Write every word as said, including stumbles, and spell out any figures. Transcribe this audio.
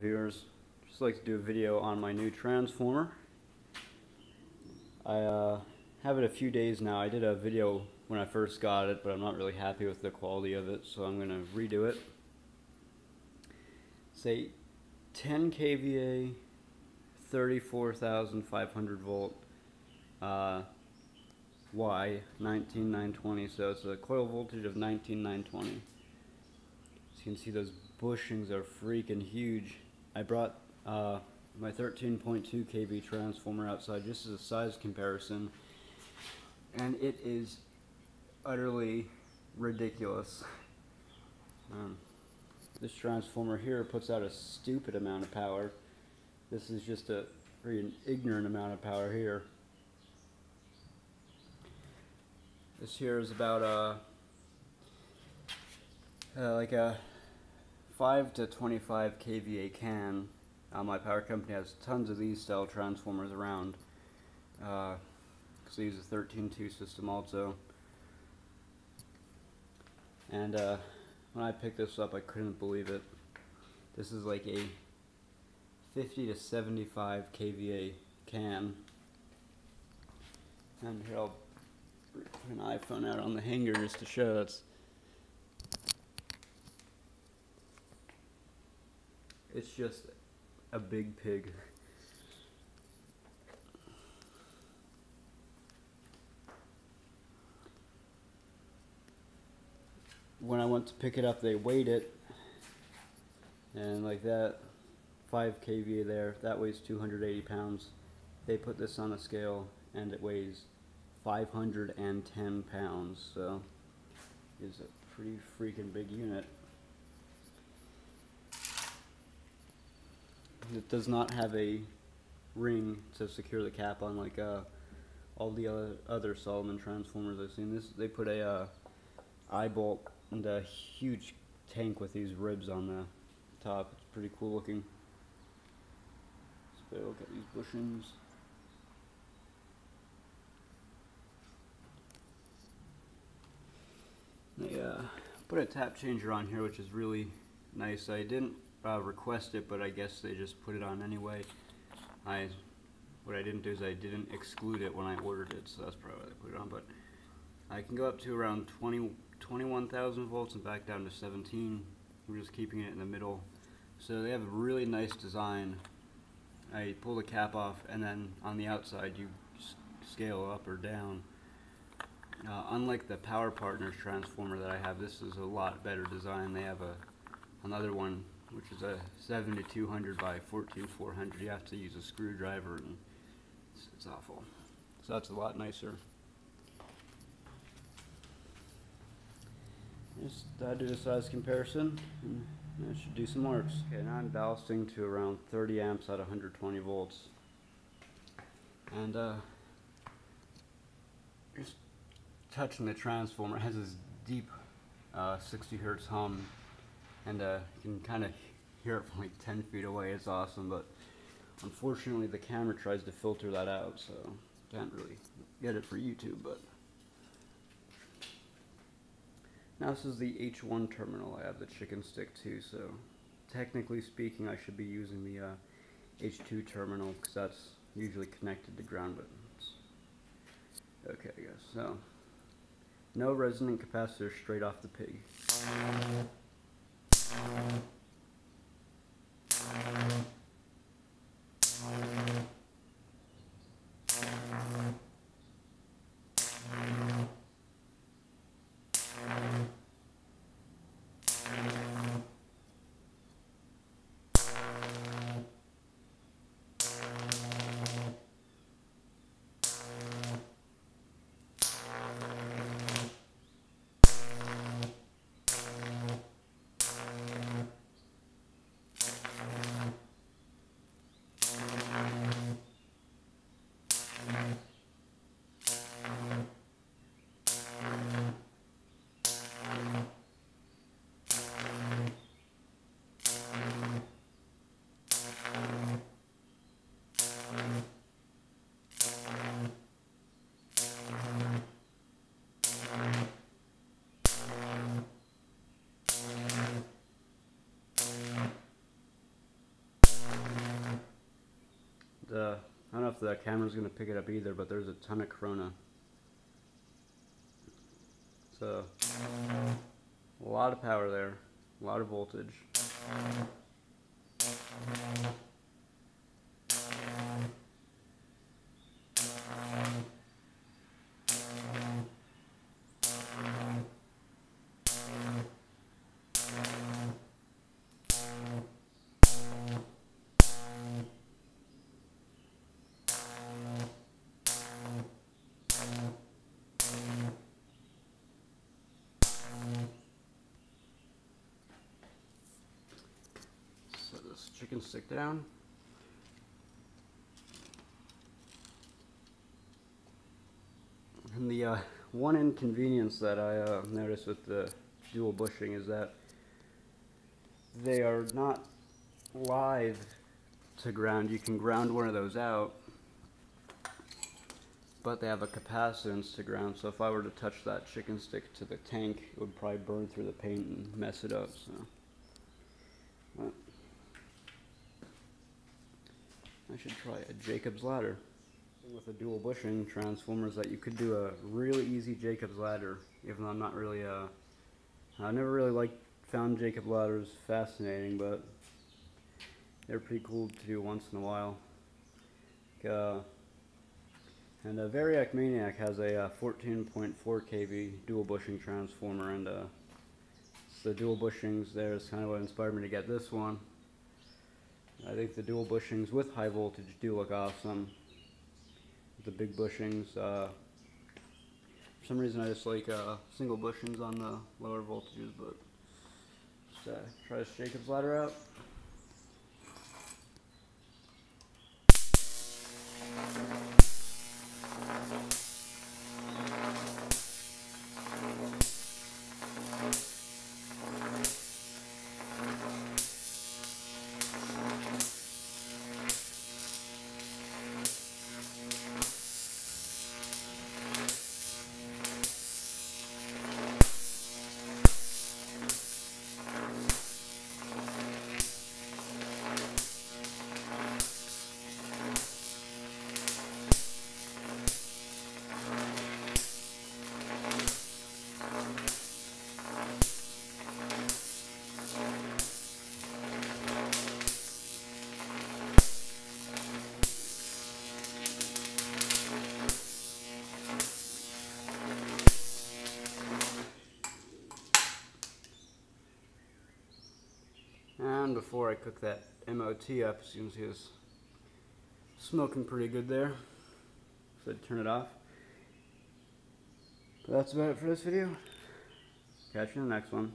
Viewers, just like to do a video on my new transformer. I uh, have it a few days now. I did a video when I first got it, but I'm not really happy with the quality of it, so I'm going to redo it. Say ten K V A, thirty-four thousand five hundred volt, uh, Y, nineteen nine twenty, so it's a coil voltage of nineteen nine twenty. So you can see those bushings are freaking huge. I brought uh, my thirteen point two K V transformer outside just as a size comparison, and it is utterly ridiculous. Um, this transformer here puts out a stupid amount of power. This is just a freaking ignorant amount of power here. This here is about a, uh, like a five to twenty-five K V A can. Uh, my power company has tons of these style transformers around, because uh, they use a thirteen two system also. And uh, when I picked this up, I couldn't believe it. This is like a fifty to seventy-five K V A can. And here, I'll put an iPhone out on the hanger just to show that's. It's just a big pig. When I went to pick it up, they weighed it, and like that, five K V A there, that weighs two hundred eighty pounds. They put this on a scale, and it weighs five hundred ten pounds, so it's a pretty freaking big unit. It does not have a ring to secure the cap on, like uh, all the other, other Solomon transformers I've seen. This, they put a uh, eye bolt and a huge tank with these ribs on the top. It's pretty cool looking. Let's look at these bushings. They uh, put a tap changer on here, which is really nice. I didn't Uh, request it, but I guess they just put it on anyway. I what I didn't do is I didn't exclude it when I ordered it, so that's probably why they put it on. But I can go up to around twenty, twenty-one thousand volts and back down to seventeen. We're just keeping it in the middle. So they have a really nice design. I pull the cap off, and then on the outside you scale up or down. Uh, unlike the Power Partners transformer that I have, this is a lot better design. They have a another one, which is a seventy-two hundred by fourteen four hundred. You have to use a screwdriver, and it's, it's awful. So that's a lot nicer. Just I did a size comparison, and that should do some works. Okay, now I'm ballasting to around thirty amps at one hundred twenty volts, and uh, just touching the transformer, it has this deep uh, sixty hertz hum. And uh, you can kind of hear it from like ten feet away. It's awesome, but unfortunately the camera tries to filter that out, so can't really get it for YouTube. But now this is the H one terminal. I have the chicken stick too, so technically speaking, I should be using the uh, H two terminal, because that's usually connected to ground. But it's okay, I guess. So no resonant capacitor, straight off the pig. if the camera's going to pick it up either, but there's a ton of corona. So, a lot of power there, a lot of voltage. Chicken stick down. And the uh, one inconvenience that I uh, noticed with the dual bushing is that they are not live to ground. You can ground one of those out, but they have a capacitance to ground. So if I were to touch that chicken stick to the tank, it would probably burn through the paint and mess it up. So. Well, I should try a Jacob's ladder. With a dual bushing transformer is that you could do a really easy Jacob's ladder, even though I'm not really uh I never really liked found Jacob's ladders fascinating, but they're pretty cool to do once in a while. Uh, and a Variac Maniac has a fourteen point four k V dual bushing transformer, and uh, it's the dual bushings there is kind of what inspired me to get this one. I think the dual bushings with high voltage do look awesome. The big bushings, uh, for some reason I just like uh, single bushings on the lower voltages, but just uh, try this Jacob's ladder out. And before I cook that M O T up, as you can see it's smoking pretty good there, so I'd turn it off. But that's about it for this video. Catch you in the next one.